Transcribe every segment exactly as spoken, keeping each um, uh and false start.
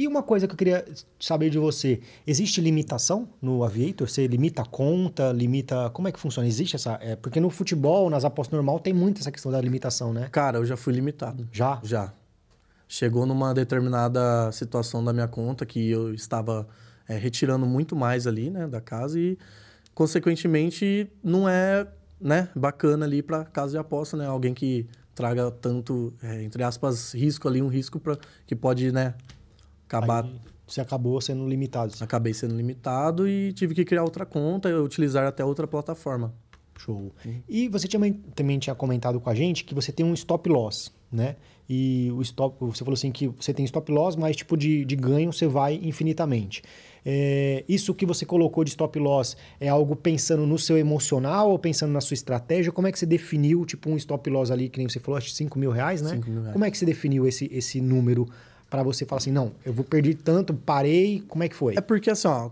E uma coisa que eu queria saber de você, existe limitação no Aviator? Você limita a conta, limita... Como é que funciona? Existe essa... É, porque no futebol, nas apostas normal, tem muito essa questão da limitação, né? Cara, eu já fui limitado. Já? Já. Chegou numa determinada situação da minha conta que eu estava é, retirando muito mais ali, né, da casa e, consequentemente, não é... Né? Bacana ali para casa de aposta, né? Alguém que traga tanto, é, entre aspas, risco ali, um risco pra, que pode, né, acabar... Aí você acabou sendo limitado. Sim. Acabei sendo limitado e tive que criar outra conta e utilizar até outra plataforma. Show. Sim. E você também, também tinha comentado com a gente que você tem um stop loss, né? E o stop, você falou assim que você tem stop loss, mas tipo de, de ganho você vai infinitamente. É, isso que você colocou de stop loss é algo pensando no seu emocional ou pensando na sua estratégia? Como é que você definiu tipo um stop loss ali, que nem você falou, acho que cinco mil reais, né? cinco mil reais. Como é que você definiu esse, esse número para você falar assim, não, eu vou perder tanto, parei, como é que foi? É porque assim, ó,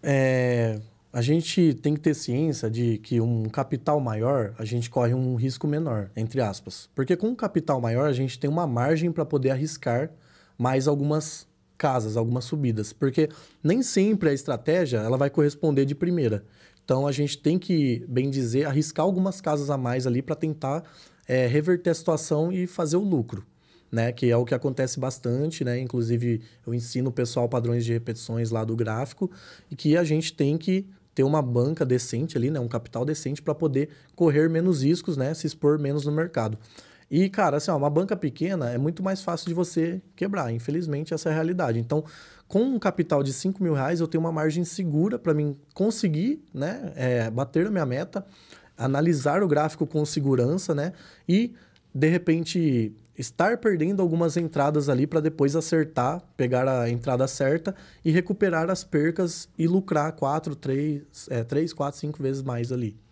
é, a gente tem que ter ciência de que um capital maior, a gente corre um risco menor, entre aspas. Porque com um capital maior, a gente tem uma margem para poder arriscar mais algumas... casas, algumas subidas, porque nem sempre a estratégia ela vai corresponder de primeira. Então, a gente tem que, bem dizer, arriscar algumas casas a mais ali para tentar é, reverter a situação e fazer o lucro, né? Que é o que acontece bastante, né? Inclusive, eu ensino o pessoal padrões de repetições lá do gráfico e que a gente tem que ter uma banca decente ali, né? Um capital decente para poder correr menos riscos, né? Se expor menos no mercado. E, cara, assim, ó, uma banca pequena é muito mais fácil de você quebrar. Infelizmente, essa é a realidade. Então, com um capital de cinco mil reais, eu tenho uma margem segura para mim conseguir, né, é, bater a minha meta, analisar o gráfico com segurança, né, e, de repente, estar perdendo algumas entradas ali para depois acertar, pegar a entrada certa e recuperar as percas e lucrar quatro, três, é, três, quatro, cinco vezes mais ali.